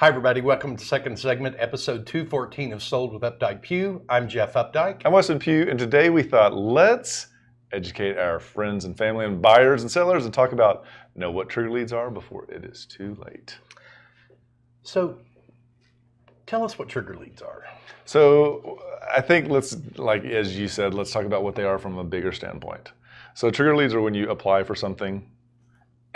Hi, everybody. Welcome to the second segment, episode 214 of Sold with Updike Pugh. I'm Jeff Updike. I'm Weston Pugh, and today we thought, let's educate our friends and family and buyers and sellers and talk about know what trigger leads are before it is too late. So tell us what trigger leads are. So I think let's, like as you said, let's talk about what they are from a bigger standpoint. So trigger leads are when you apply for something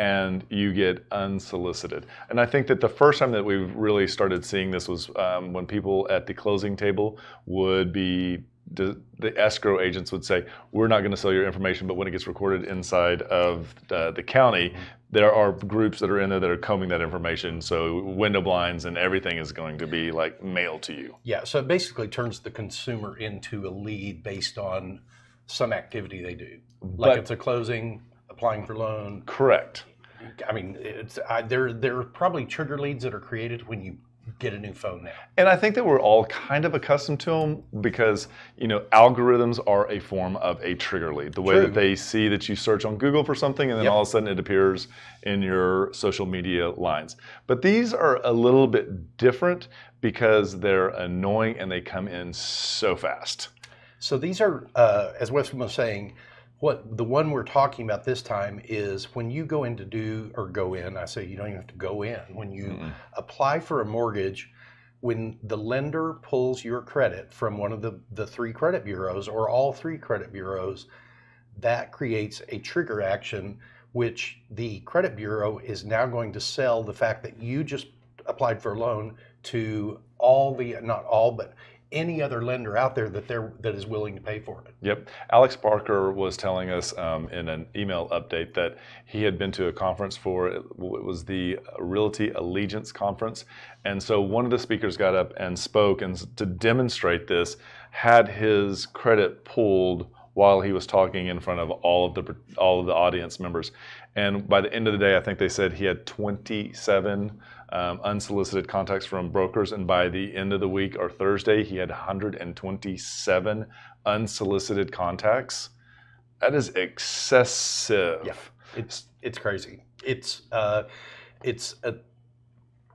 and you get unsolicited. And I think that the first time that we've really started seeing this was when people at the closing table would be, the escrow agents would say, we're not gonna sell your information, but when it gets recorded inside of the county, there are groups that are in there that are combing that information. So window blinds and everything is going to be like mailed to you. Yeah, so it basically turns the consumer into a lead based on some activity they do. Like but, it's a closing, applying for loan. Correct. I mean, there are probably trigger leads that are created when you get a new phone now. And I think that we're all kind of accustomed to them because, you know, algorithms are a form of a trigger lead. The way that they see that you search on Google for something and then all of a sudden it appears in your social media lines. But these are a little bit different because they're annoying and they come in so fast. So these are, as Weston was saying, the one we're talking about this time is when you go in to do, or go in, I say you don't even have to go in. When you apply for a mortgage, when the lender pulls your credit from one of the three credit bureaus or all three credit bureaus, that creates a trigger action, which the credit bureau is now going to sell the fact that you just applied for a loan to all the, not all, but any other lender out there that is willing to pay for it. Yep. Alex Parker was telling us in an email update that he had been to a conference for, it was the Realty Allegiance Conference. And so one of the speakers got up and spoke and to demonstrate this, had his credit pulled while he was talking in front of all of the audience members. And by the end of the day, I think they said he had 27 unsolicited contacts from brokers. And by the end of the week or Thursday, he had 127 unsolicited contacts. That is excessive. Yeah, it's crazy. It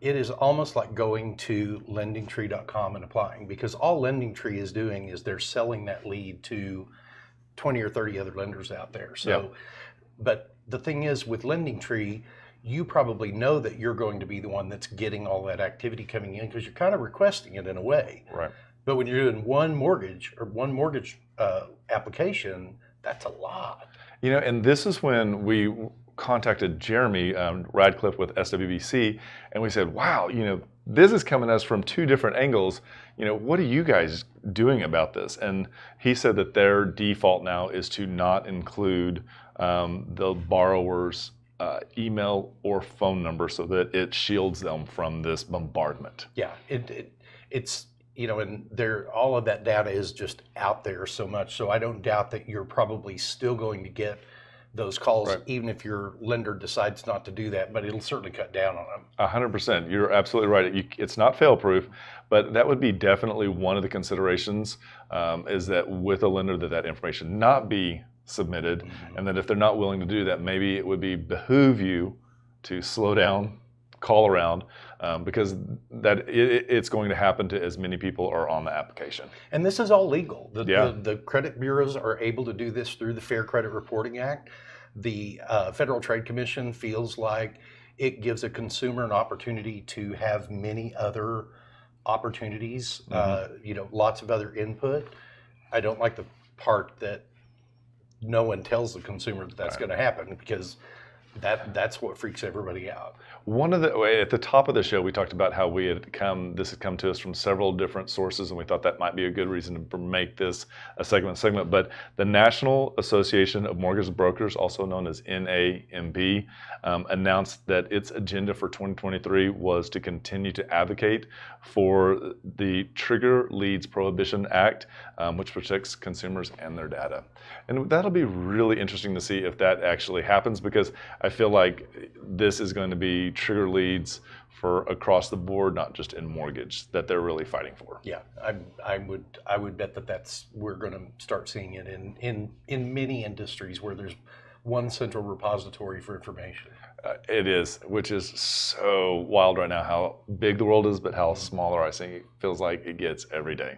is almost like going to LendingTree.com and applying, because all LendingTree is doing is they're selling that lead to 20 or 30 other lenders out there. So, but the thing is with LendingTree, you probably know that you're going to be the one that's getting all that activity coming in because you're kind of requesting it in a way. Right. But when you're doing one mortgage or one mortgage application, that's a lot. You know, and this is when we contacted Jeremy Radcliffe with SWBC, and we said, wow, you know, this is coming to us from two different angles. You know, what are you guys doing about this? And he said that their default now is to not include the borrower's email or phone number so that it shields them from this bombardment. Yeah, it's, you know, and all of that data is just out there so much. So I don't doubt that you're probably still going to get those calls, even if your lender decides not to do that, but it'll certainly cut down on them. 100%, you're absolutely right. It's not fail-proof, but that would be definitely one of the considerations is that with a lender that information not be submitted, and that if they're not willing to do that, maybe it would behoove you to slow down, call around, because it's going to happen to as many people are on the application. And this is all legal. The credit bureaus are able to do this through the Fair Credit Reporting Act. The Federal Trade Commission feels like it gives a consumer an opportunity to have many other opportunities, you know, lots of other input. I don't like the part that no one tells the consumer that that's going to happen, because that's what freaks everybody out. At the top of the show, we talked about how this had come to us from several different sources, and we thought that might be a good reason to make this a segment. But the National Association of Mortgage Brokers, also known as NAMB, announced that its agenda for 2023 was to continue to advocate for the Trigger Leads Prohibition Act, which protects consumers and their data. And that'll be really interesting to see if that actually happens, because I feel like this is going to be trigger leads for across the board, not just in mortgage, that they're really fighting for. Yeah, I would bet that we're going to start seeing it in many industries where there's one central repository for information. It is, which is so wild right now, how big the world is, but how smaller I think it feels like it gets every day.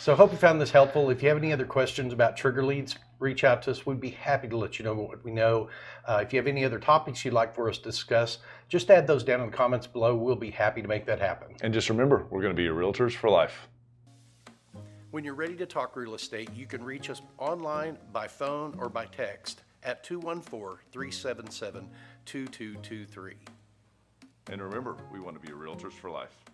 So I hope you found this helpful. If you have any other questions about trigger leads, reach out to us. We'd be happy to let you know what we know. If you have any other topics you'd like for us to discuss, just add those down in the comments below. We'll be happy to make that happen. And just remember, we're going to be your realtors for life. When you're ready to talk real estate, you can reach us online, by phone, or by text at 214-377-2223. And remember, we want to be realtors for life.